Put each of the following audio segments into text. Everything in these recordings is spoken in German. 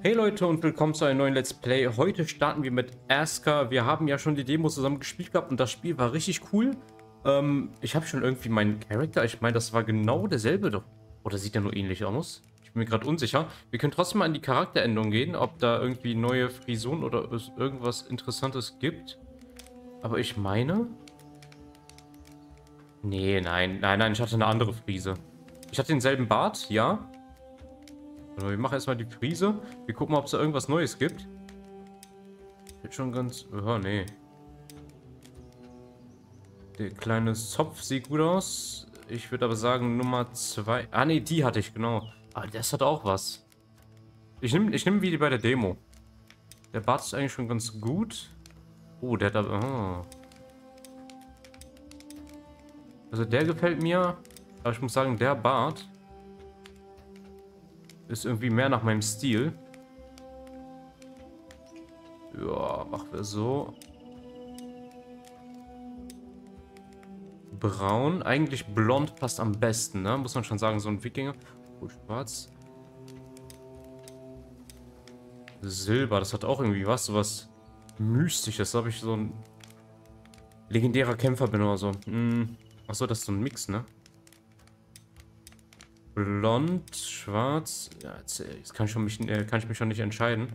Hey Leute und willkommen zu einem neuen Let's Play. Heute starten wir mit Aska. Wir haben ja schon die Demo zusammen gespielt gehabt und das Spiel war richtig cool. Ich habe schon irgendwie meinen Charakter. Ich meine, das war genau derselbe doch. Oder sieht er nur ähnlich aus? Ich bin mir gerade unsicher. Wir können trotzdem mal in die Charakteränderung gehen, ob da irgendwie neue Frisuren oder es irgendwas Interessantes gibt. Aber ich meine... Nee, nein, ich hatte eine andere Frise. Ich hatte denselben Bart, ja. Wir machen erstmal die Prise. Wir gucken mal, ob es da irgendwas Neues gibt. Wird schon ganz... Oh, nee. Der kleine Zopf sieht gut aus. Ich würde aber sagen, Nummer 2... Ah, nee, die hatte ich, genau. Ah, das hat auch was. Ich nehm wie die bei der Demo. Der Bart ist eigentlich schon ganz gut. Oh, der hat aber... Oh. Also der gefällt mir. Aber ich muss sagen, der Bart... Ist irgendwie mehr nach meinem Stil. Ja, machen wir so. Braun. Eigentlich blond passt am besten, ne? Muss man schon sagen, so ein Wikinger. Oh, schwarz. Silber, das hat auch irgendwie was. So was Mystisches. Da habe ich so ein legendärer Kämpfer bin oder so. Hm. Achso, das ist so ein Mix, ne? Blond, schwarz. Ja, jetzt kann ich mich schon nicht entscheiden.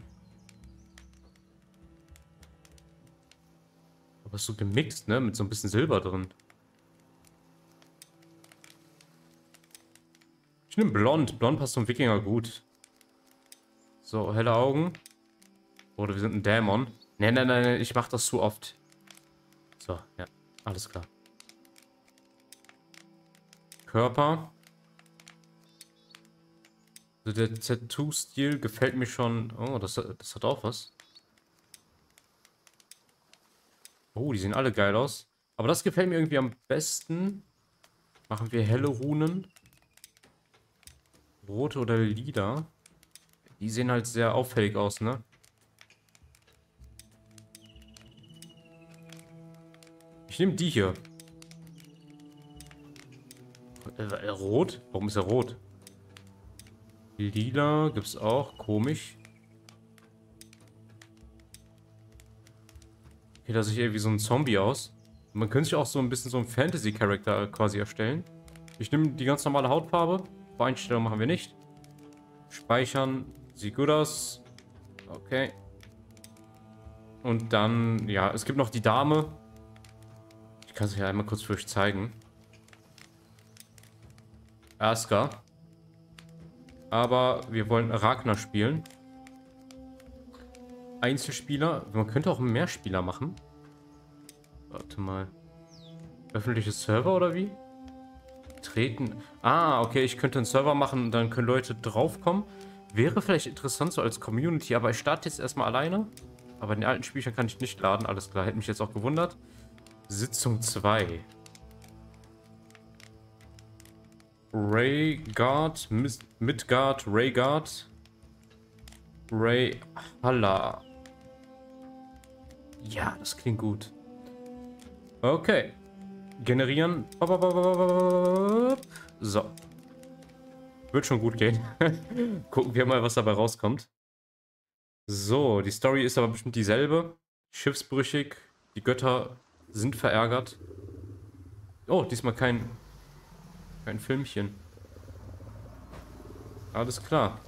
Aber so gemixt, ne? Mit so ein bisschen Silber drin. Ich nehme blond. Blond passt zum Wikinger gut. So, helle Augen. Oder wir sind ein Dämon. Nein, ich mache das zu oft. So, ja. Alles klar. Körper. Also der Tattoo-Stil gefällt mir schon. Oh, das hat auch was. Oh, die sehen alle geil aus. Aber das gefällt mir irgendwie am besten. Machen wir helle Runen. Rote oder lila. Die sehen halt sehr auffällig aus, ne? Ich nehme die hier. Rot? Warum ist er rot? Lila gibt's auch. Komisch. Okay, da sieht irgendwie so ein Zombie aus. Man könnte sich auch so ein bisschen so einen Fantasy-Charakter quasi erstellen. Ich nehme die ganz normale Hautfarbe. Einstellung machen wir nicht. Speichern. Sieht gut aus. Okay. Und dann, ja, es gibt noch die Dame. Ich kann es hier einmal kurz für euch zeigen. Aska. Aber wir wollen Ragnar spielen. Einzelspieler. Man könnte auch einen Mehrspieler machen. Warte mal. Öffentliche Server oder wie? Treten. Ah, okay. Ich könnte einen Server machen. Dann können Leute draufkommen. Wäre vielleicht interessant so als Community. Aber ich starte jetzt erstmal alleine. Aber den alten Spielchen kann ich nicht laden. Alles klar. Hätte mich jetzt auch gewundert. Sitzung 2. Ragnar, Midgard, Ragnar, Halla. Ja, das klingt gut. Okay. Generieren. So. Wird schon gut gehen. Gucken wir mal, was dabei rauskommt. So, die Story ist aber bestimmt dieselbe. Schiffsbrüchig. Die Götter sind verärgert. Oh, diesmal kein Filmchen. Alles klar.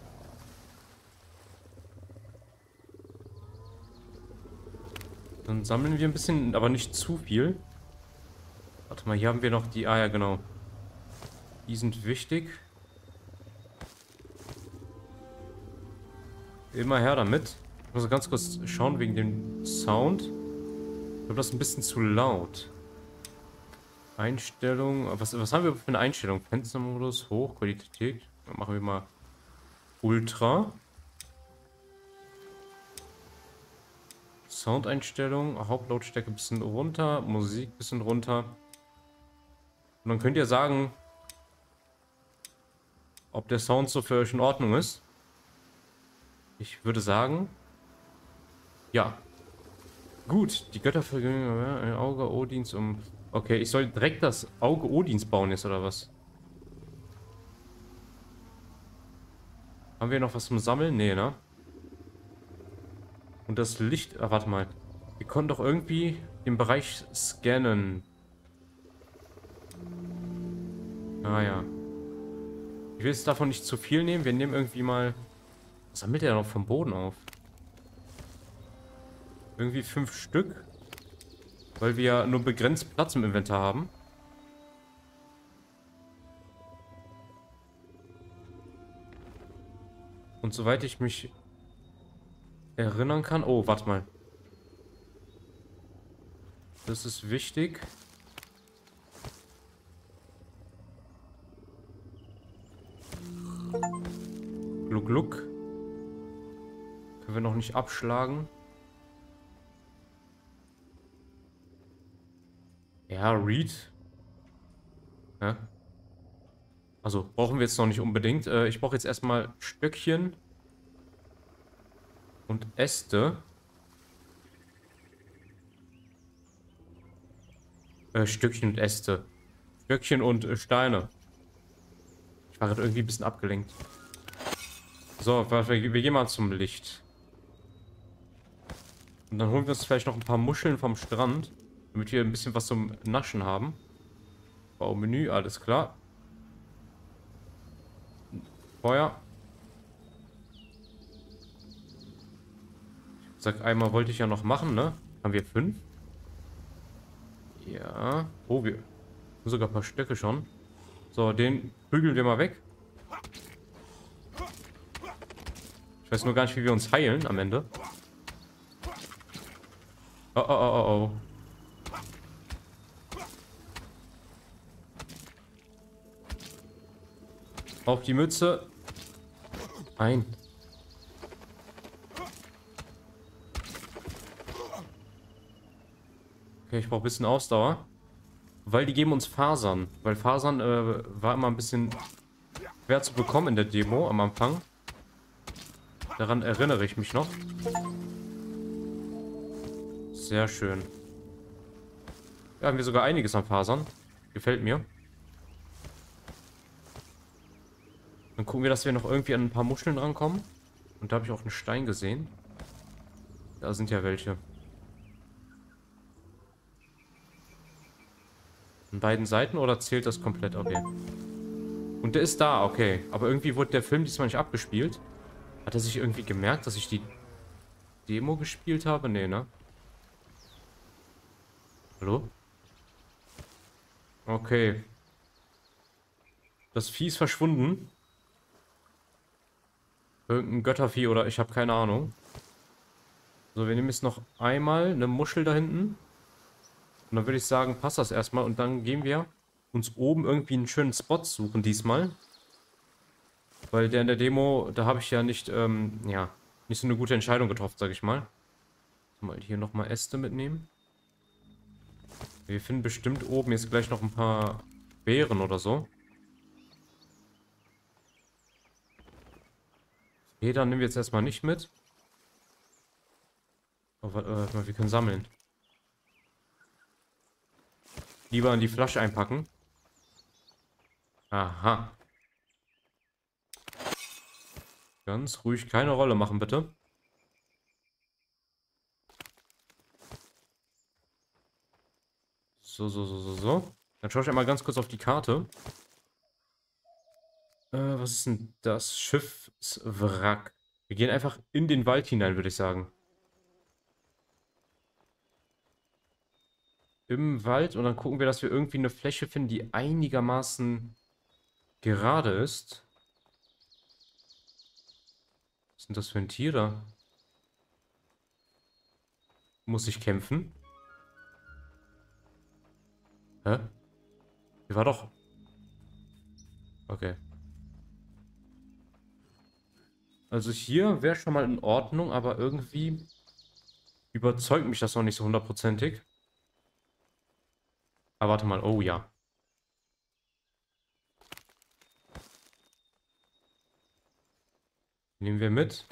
Dann sammeln wir ein bisschen, aber nicht zu viel. Warte mal, hier haben wir noch die... Ah ja, genau. Die sind wichtig. Immer her damit. Ich muss ganz kurz schauen wegen dem Sound. Ich glaube, das ist ein bisschen zu laut. Einstellung. Was haben wir für eine Einstellung? Fenstermodus, hoch, Qualität. Dann machen wir mal Ultra. Soundeinstellung, Hauptlautstärke ein bisschen runter, Musik ein bisschen runter. Und dann könnt ihr sagen, ob der Sound so für euch in Ordnung ist. Ich würde sagen, ja. Gut, die Götter vergingen ein Auge Odins um... Okay, ich soll direkt das Auge Odins bauen jetzt, oder was? Haben wir noch was zum Sammeln? Nee, ne? Und das Licht... Ah, warte mal. Wir konnten doch irgendwie den Bereich scannen. Naja. Ich will jetzt davon nicht zu viel nehmen. Wir nehmen irgendwie mal... Was sammelt er noch vom Boden auf? Irgendwie 5 Stück. Weil wir nur begrenzt Platz im Inventar haben. Und soweit ich mich erinnern kann... Oh, warte mal. Das ist wichtig. Gluck, gluck. Können wir noch nicht abschlagen. Ja, Reed. Ja. Also, brauchen wir jetzt noch nicht unbedingt. Ich brauche jetzt erstmal Stöckchen und Äste. Stöckchen und Äste. Stöckchen und Steine. Ich war gerade irgendwie ein bisschen abgelenkt. So, wir gehen mal zum Licht. Und dann holen wir uns vielleicht noch ein paar Muscheln vom Strand, damit wir ein bisschen was zum Naschen haben. Baumenü, alles klar. Feuer. Ich sag, einmal wollte ich ja noch machen, ne? Haben wir 5? Ja. Oh, wir haben sogar ein paar Stöcke schon. So, den bügeln wir mal weg. Ich weiß nur gar nicht, wie wir uns heilen am Ende. Oh, oh, oh, oh, oh. Auf die Mütze. Ein. Okay, ich brauche ein bisschen Ausdauer. Weil die geben uns Fasern. Weil Fasern war immer ein bisschen schwer zu bekommen in der Demo am Anfang. Daran erinnere ich mich noch. Sehr schön. Da haben wir sogar einiges an Fasern. Gefällt mir. Dann gucken wir, dass wir noch irgendwie an ein paar Muscheln rankommen. Und da habe ich auch einen Stein gesehen. Da sind ja welche. An beiden Seiten oder zählt das komplett? Okay. Und der ist da, okay. Aber irgendwie wurde der Film diesmal nicht abgespielt. Hat er sich irgendwie gemerkt, dass ich die Demo gespielt habe? Nee, ne? Hallo? Okay. Das Vieh ist verschwunden. Irgendein Göttervieh oder ich habe keine Ahnung. So, wir nehmen jetzt noch einmal eine Muschel da hinten. Und dann würde ich sagen, passt das erstmal. Und dann gehen wir uns oben irgendwie einen schönen Spot suchen diesmal. Weil der in der Demo, da habe ich ja nicht, ja, nicht so eine gute Entscheidung getroffen, sage ich mal. Mal hier nochmal Äste mitnehmen. Wir finden bestimmt oben jetzt gleich noch ein paar Beeren oder so. Federn nehmen wir jetzt erstmal nicht mit. Aber wir können sammeln. Lieber in die Flasche einpacken. Aha. Ganz ruhig, keine Rolle machen, bitte. So, so, so, so, so. Dann schaue ich einmal ganz kurz auf die Karte. Was ist denn das? Schiffswrack. Wir gehen einfach in den Wald hinein, würde ich sagen. Im Wald und dann gucken wir, dass wir irgendwie eine Fläche finden, die einigermaßen gerade ist. Was ist denn das für ein Tier da? Muss ich kämpfen? Hä? Hier war doch... Okay. Also hier wäre schon mal in Ordnung, aber irgendwie überzeugt mich das noch nicht so hundertprozentig. Ah, warte mal. Oh ja. Nehmen wir mit.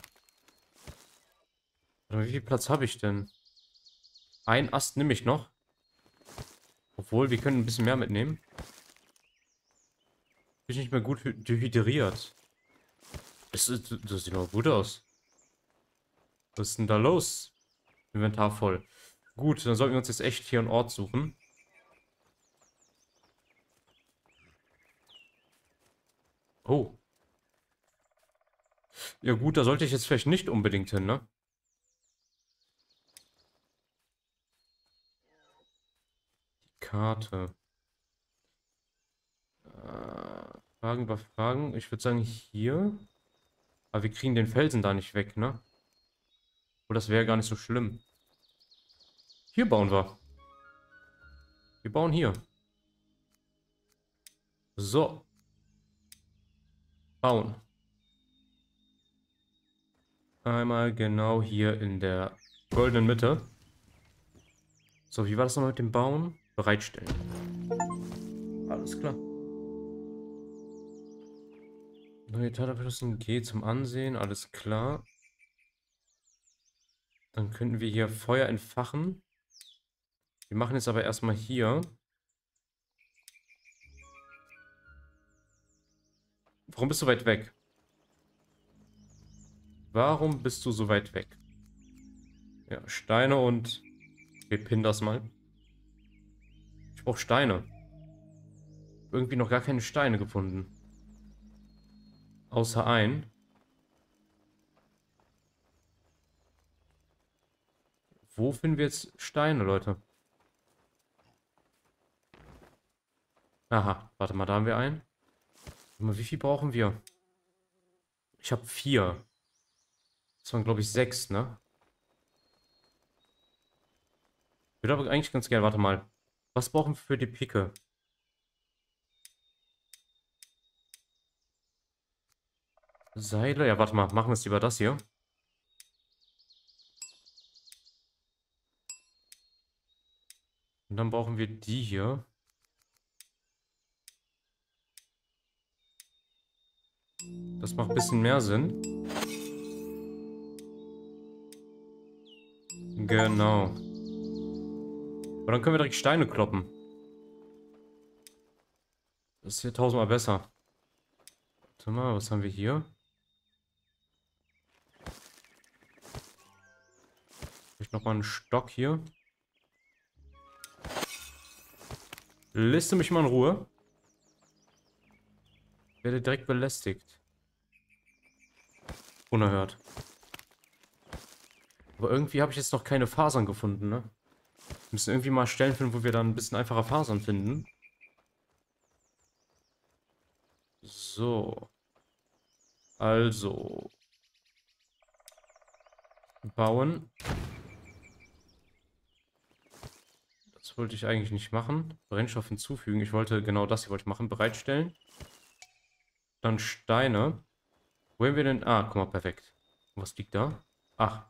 Wie viel Platz habe ich denn? Ein Ast nehme ich noch. Obwohl, wir können ein bisschen mehr mitnehmen. Bin ich nicht mehr gut dehydriert. Das sieht noch gut aus. Was ist denn da los? Inventar voll. Gut, dann sollten wir uns jetzt echt hier einen Ort suchen. Oh. Ja gut, da sollte ich jetzt vielleicht nicht unbedingt hin, ne? Die Karte. Fragen über Fragen. Ich würde sagen, hier. Aber wir kriegen den Felsen da nicht weg, ne? Oh, das wäre gar nicht so schlimm. Hier bauen wir. Wir bauen hier. So. Bauen. Einmal genau hier in der goldenen Mitte. So, wie war das nochmal mit dem Bauen? Bereitstellen. Alles klar. Neue Tat abschließen, G zum Ansehen, alles klar. Dann könnten wir hier Feuer entfachen. Wir machen jetzt aber erstmal hier. Warum bist du weit weg? Warum bist du so weit weg? Ja, Steine und... Wir pinnen das mal. Ich brauche Steine. Irgendwie noch gar keine Steine gefunden. Außer ein. Wo finden wir jetzt Steine, Leute? Aha, warte mal, da haben wir einen. Wie viel brauchen wir? Ich habe 4. Das waren, glaube ich, 6, ne? Ich würde aber eigentlich ganz gerne, warte mal. Was brauchen wir für die Picke? Seile? Ja, warte mal. Machen wir es lieber das hier. Und dann brauchen wir die hier. Das macht ein bisschen mehr Sinn. Genau. Aber dann können wir direkt Steine kloppen. Das ist hier 1000-mal besser. Warte mal, was haben wir hier? Vielleicht nochmal einen Stock hier. Lässt du mich mal in Ruhe? Ich werde direkt belästigt. Unerhört. Aber irgendwie habe ich jetzt noch keine Fasern gefunden, ne? Wir müssen irgendwie mal Stellen finden, wo wir dann ein bisschen einfacher Fasern finden. So. Also. Bauen. Das wollte ich eigentlich nicht machen. Brennstoff hinzufügen. Ich wollte genau das hier wollte ich machen. Bereitstellen. Dann Steine. Wo haben wir denn? Ah, guck mal, perfekt. Was liegt da? Ach.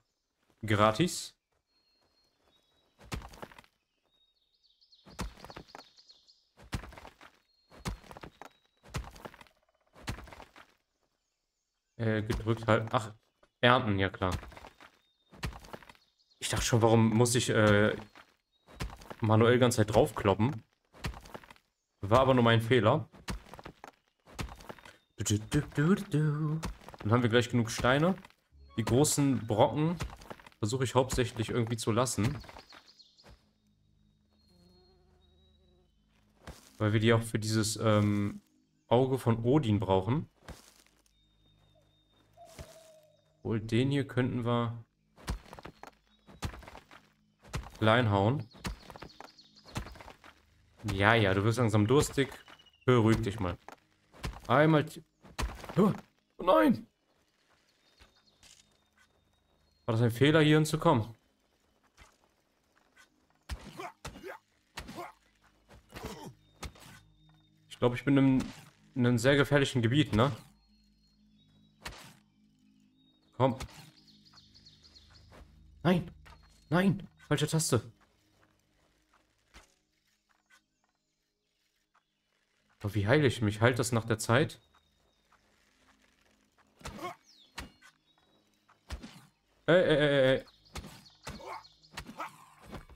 Gratis. Gedrückt halten. Ach, ernten, ja klar. Ich dachte schon, warum muss ich manuell ganze Zeit draufkloppen? War aber nur mein Fehler. Dann haben wir gleich genug Steine. Die großen Brocken versuche ich hauptsächlich irgendwie zu lassen. Weil wir die auch für dieses Auge von Odin brauchen. Obwohl den hier könnten wir klein hauen. Ja, ja, du wirst langsam durstig. Beruhig dich mal. Einmal... Oh nein! War das ein Fehler, hier hinzukommen? Ich glaube, ich bin in einem sehr gefährlichen Gebiet, ne? Komm. Nein. Nein. Falsche Taste. Aber wie heile ich mich? Heilt das nach der Zeit? Ey.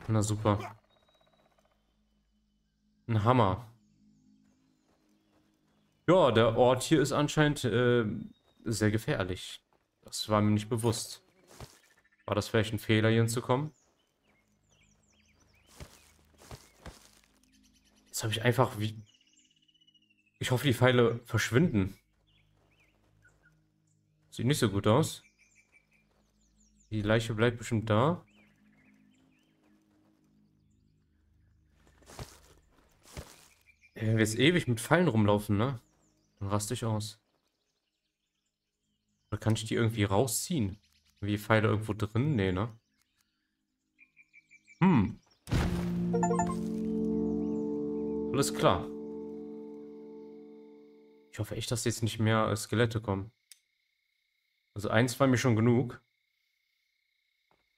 Na super. Ein Hammer. Ja, der Ort hier ist anscheinend sehr gefährlich. Das war mir nicht bewusst. War das vielleicht ein Fehler, hier hinzukommen? Jetzt habe ich einfach wie... Ich hoffe, die Pfeile verschwinden. Sieht nicht so gut aus. Die Leiche bleibt bestimmt da. Wenn wir jetzt ewig mit Pfeilen rumlaufen, ne? Dann raste ich aus. Oder kann ich die irgendwie rausziehen? Wie Pfeile irgendwo drin? Nee, ne? Hm. Alles klar. Ich hoffe echt, dass jetzt nicht mehr Skelette kommen. Also eins war mir schon genug.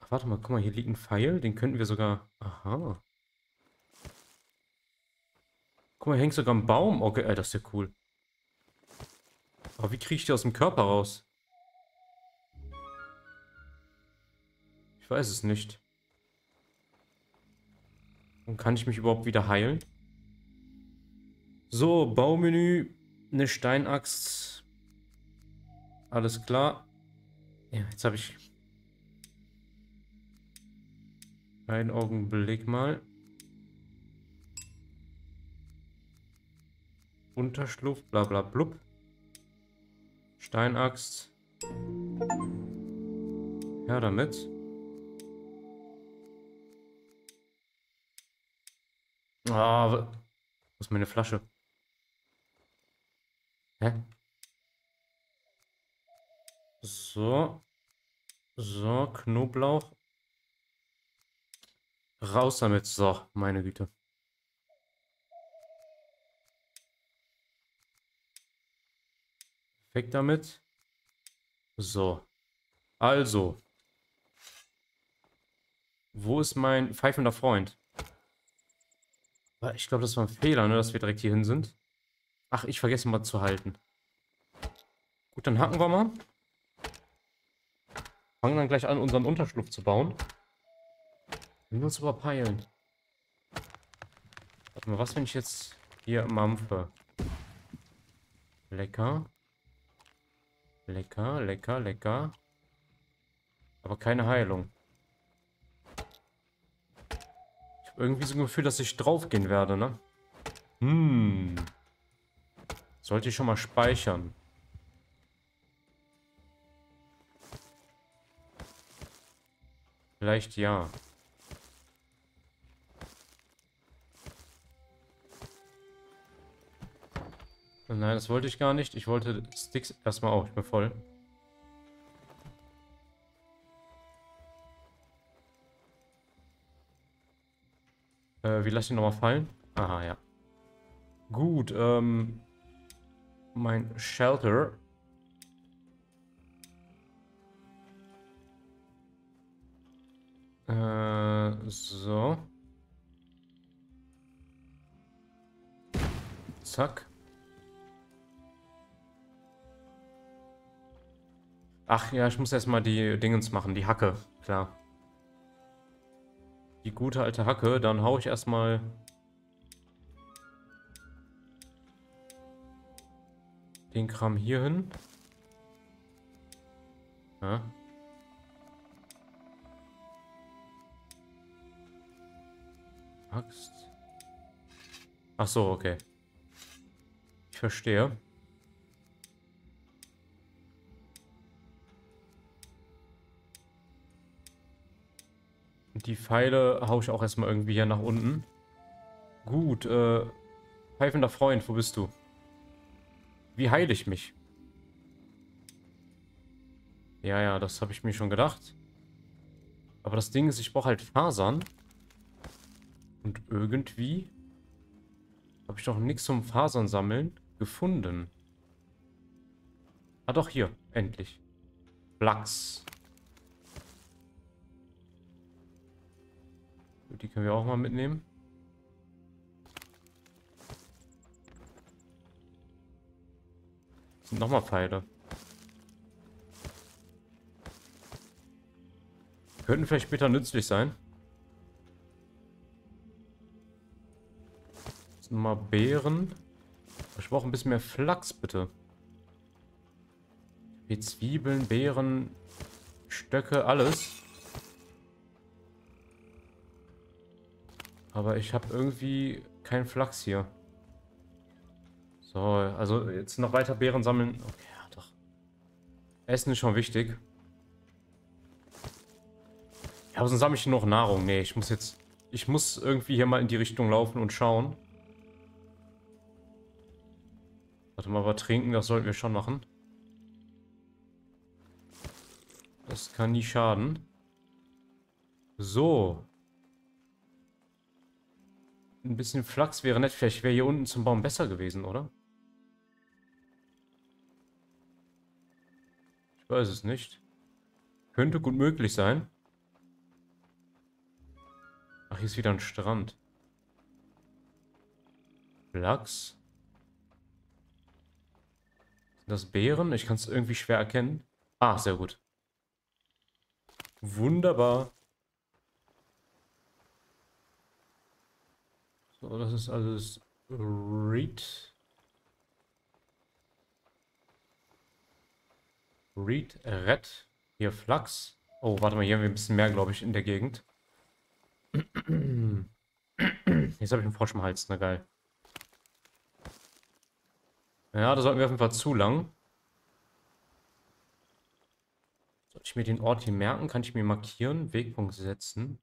Ach, warte mal, guck mal, hier liegt ein Pfeil. Den könnten wir sogar... Aha. Guck mal, hier hängt sogar ein Baum. Okay, das ist ja cool. Aber wie kriege ich die aus dem Körper raus? Ich weiß es nicht. Und kann ich mich überhaupt wieder heilen? So, Baumenü. Eine Steinaxt. Alles klar. Ja, jetzt habe ich... Einen Augenblick mal. Unterschlupf, bla bla blub. Steinaxt. Ja, damit. Ah, wo ist meine Flasche? Hä? So. So, Knoblauch. Raus damit. So, meine Güte. Weg damit. So. Also. Wo ist mein pfeifender Freund? Ich glaube, das war ein Fehler, ne, dass wir direkt hierhin sind. Ach, ich vergesse mal zu halten. Gut, dann hacken wir mal. Fangen dann gleich an, unseren Unterschlupf zu bauen. Wir müssen uns überpeilen. Warte mal, was wenn ich jetzt hier mampfe? Lecker. Lecker, lecker, lecker. Aber keine Heilung. Ich habe irgendwie so ein Gefühl, dass ich draufgehen werde, ne? Hm. Sollte ich schon mal speichern. Vielleicht ja. Nein, das wollte ich gar nicht. Ich wollte Sticks erstmal auch. Ich bin voll. Wie lasse ich ihn nochmal fallen? Aha, ja. Gut, mein Shelter. So. Zack. Ach ja, ich muss erstmal die Dingens machen, die Hacke, klar. Die gute alte Hacke, dann hau ich erstmal... Den Kram hier hin. Ja. Axt. Ach so, okay. Ich verstehe. Die Pfeile haue ich auch erstmal irgendwie hier nach unten. Gut, pfeifender Freund, wo bist du? Wie heile ich mich? Ja, ja, das habe ich mir schon gedacht. Aber das Ding ist, ich brauche halt Fasern. Und irgendwie habe ich noch nichts zum Fasern sammeln gefunden. Ah doch, hier, endlich. Flachs. Die können wir auch mal mitnehmen. Das sind nochmal Pfeile. Könnten vielleicht später nützlich sein. Das sind mal Beeren. Ich brauche ein bisschen mehr Flachs, bitte. Wie Zwiebeln, Beeren, Stöcke, alles. Aber ich habe irgendwie keinen Flachs hier. So, also jetzt noch weiter Beeren sammeln. Okay, ja, doch. Essen ist schon wichtig. Ja, aber sonst sammle ich noch Nahrung. Nee, ich muss jetzt... Ich muss irgendwie hier mal in die Richtung laufen und schauen. Warte mal, was trinken, das sollten wir schon machen. Das kann nie schaden. So. Ein bisschen Flachs wäre nett. Vielleicht wäre hier unten zum Baum besser gewesen, oder? Ich weiß es nicht. Könnte gut möglich sein. Ach, hier ist wieder ein Strand. Flachs. Sind das Beeren? Ich kann es irgendwie schwer erkennen. Ah, sehr gut. Wunderbar. So, das ist also das Reed. Red. Hier Flachs. Oh, warte mal, hier haben wir ein bisschen mehr, glaube ich, in der Gegend. Jetzt habe ich einen Frosch im Hals, na geil. Ja, da sollten wir auf jeden Fall zu lang. Sollte ich mir den Ort hier merken? Kann ich mir markieren? Wegpunkt setzen.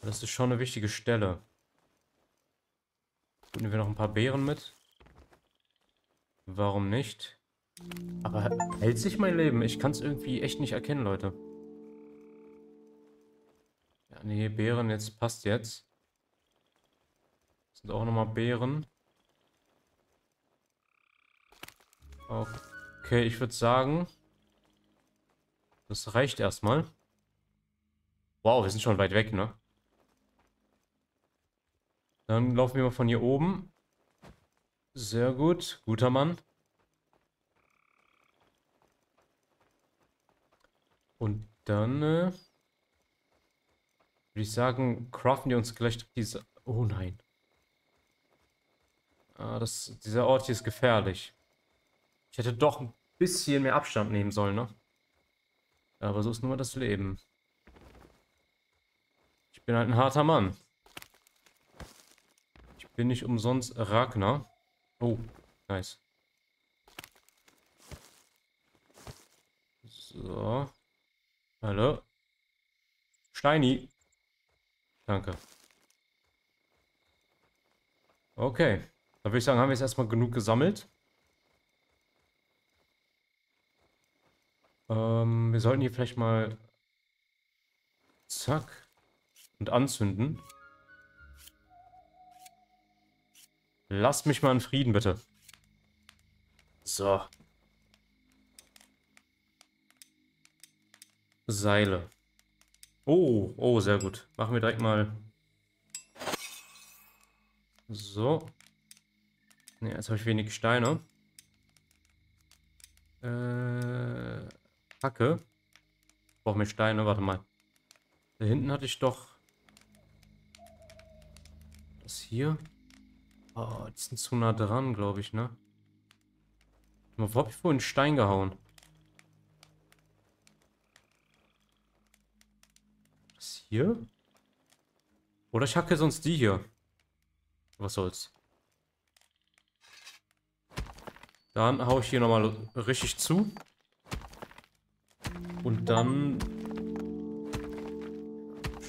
Das ist schon eine wichtige Stelle. Nehmen wir noch ein paar Beeren mit. Warum nicht? Aber hält sich mein Leben? Ich kann es irgendwie echt nicht erkennen, Leute. Ja, nee, Beeren, jetzt passt jetzt. Das sind auch nochmal Beeren. Okay, ich würde sagen, das reicht erstmal. Wow, wir sind schon weit weg, ne? Dann laufen wir mal von hier oben. Sehr gut. Guter Mann. Und dann würde ich sagen, craften wir uns gleich diese... Oh nein. Ah, dieser Ort hier ist gefährlich. Ich hätte doch ein bisschen mehr Abstand nehmen sollen, ne? Aber so ist nun mal das Leben. Ich bin halt ein harter Mann. Bin ich umsonst Ragnar. Oh, nice. So. Hallo. Steini. Danke. Okay. Dann würde ich sagen, haben wir jetzt erstmal genug gesammelt. Wir sollten hier vielleicht mal... Zack. Und anzünden. Lasst mich mal in Frieden, bitte. So. Seile. Oh, sehr gut. Machen wir direkt mal. So. Ne, jetzt habe ich wenig Steine. Hacke. Ich brauche mehr Steine, warte mal. Da hinten hatte ich doch... Das hier... Oh, die sind zu nah dran, glaube ich, ne? Wo habe ich vorhin einen Stein gehauen? Das hier? Oder ich hacke sonst die hier. Was soll's. Dann haue ich hier nochmal richtig zu. Und dann...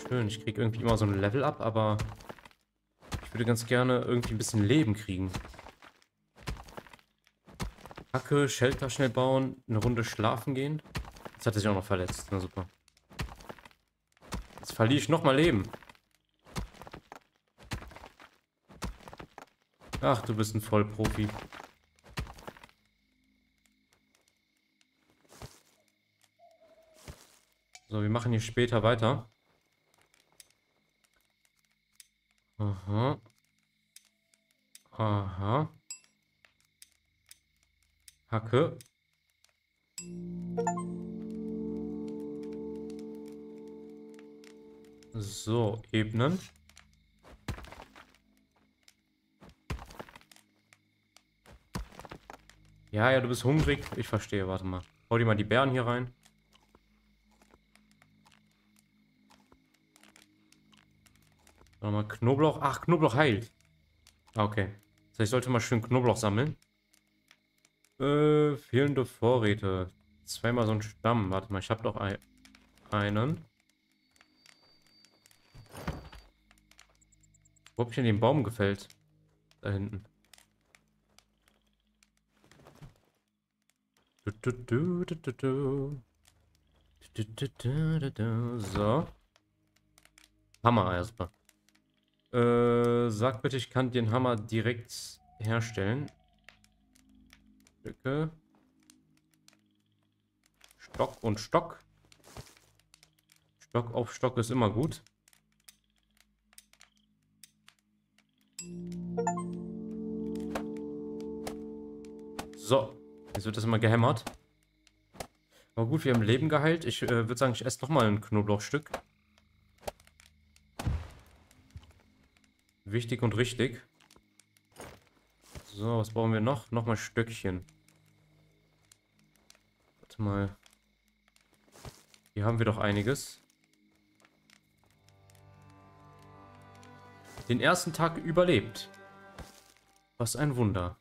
Schön, ich kriege irgendwie immer so ein Level up, aber... Ich würde ganz gerne irgendwie ein bisschen Leben kriegen. Hacke, Shelter schnell bauen, eine Runde schlafen gehen. Jetzt hat er sich auch noch verletzt. Na super. Jetzt verliere ich nochmal Leben. Ach, du bist ein Vollprofi. So, wir machen hier später weiter. Aha. Aha. Hacke. So, ebnen. Ja, du bist hungrig. Ich verstehe, warte mal. Hau dir mal die Beeren hier rein. Nochmal Knoblauch. Ach, Knoblauch heilt. Okay. Das heißt, ich sollte mal schön Knoblauch sammeln. Fehlende Vorräte. Zweimal so ein Stamm. Warte mal, ich habe doch einen. Wo hab ich denn den Baum gefällt? Da hinten. So. Hammer erstmal. Sag bitte, ich kann den Hammer direkt herstellen. Stücke. Stock und Stock. Stock auf Stock ist immer gut. So. Jetzt wird das immer gehämmert. Aber gut, wir haben Leben geheilt. Ich würde sagen, ich esse nochmal ein Knoblauchstück. Wichtig und richtig. So, was brauchen wir noch? Nochmal Stöckchen. Warte mal. Hier haben wir doch einiges. Den ersten Tag überlebt. Was ein Wunder.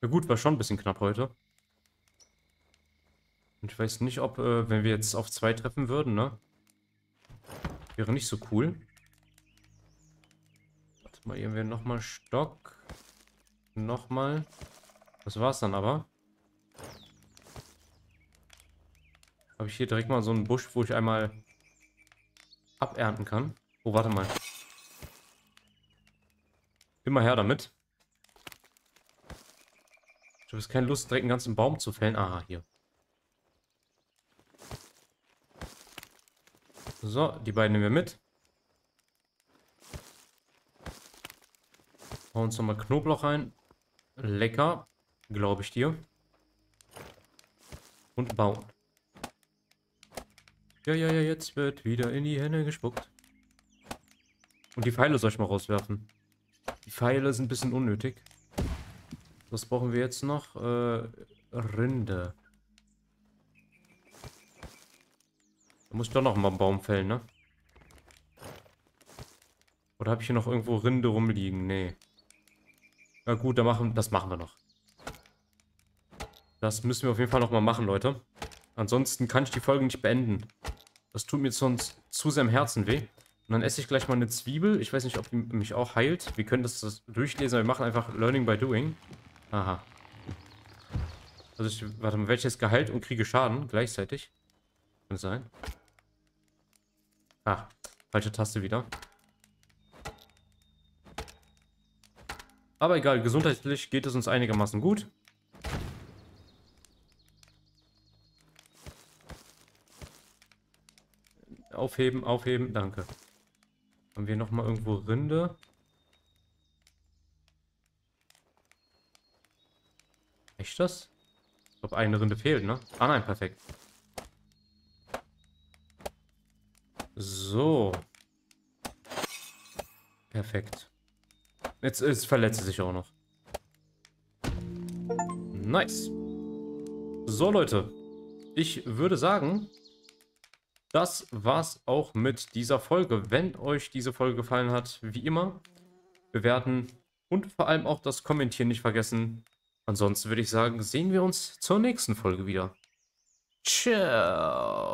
Ja gut, war schon ein bisschen knapp heute. Und ich weiß nicht, ob, wenn wir jetzt auf 2 treffen würden, ne? Wäre nicht so cool. Warte mal, hier haben wir nochmal Stock. Nochmal. Das war's dann aber. Habe ich hier direkt mal so einen Busch, wo ich einmal abernten kann. Oh, warte mal. Immer her damit. Du hast keine Lust, direkt einen ganzen Baum zu fällen. Aha, hier. So, die beiden nehmen wir mit. Hauen uns nochmal Knoblauch rein. Lecker, glaube ich dir. Und bauen. Ja, jetzt wird wieder in die Hände gespuckt. Und die Pfeile soll ich mal rauswerfen. Die Pfeile sind ein bisschen unnötig. Was brauchen wir jetzt noch? Rinde. Da muss ich doch noch mal einen Baum fällen, ne? Oder habe ich hier noch irgendwo Rinde rumliegen? Nee. Na gut, das machen wir noch. Das müssen wir auf jeden Fall noch mal machen, Leute. Ansonsten kann ich die Folge nicht beenden. Das tut mir sonst zu sehr im Herzen weh. Und dann esse ich gleich mal eine Zwiebel. Ich weiß nicht, ob die mich auch heilt. Wir können das durchlesen. Wir machen einfach Learning by Doing. Aha. Also warte mal, welches geheilt und kriege Schaden gleichzeitig. Kann es sein? Ah, falsche Taste wieder. Aber egal, gesundheitlich geht es uns einigermaßen gut. Aufheben, danke. Haben wir nochmal irgendwo Rinde? Echt das? Ich glaube, eine Rinde fehlt, ne? Ah nein, perfekt. So. Perfekt. Jetzt verletzt sich auch noch. Nice. So, Leute. Ich würde sagen, das war's auch mit dieser Folge. Wenn euch diese Folge gefallen hat, wie immer, bewerten und vor allem auch das Kommentieren nicht vergessen. Ansonsten würde ich sagen, sehen wir uns zur nächsten Folge wieder. Ciao.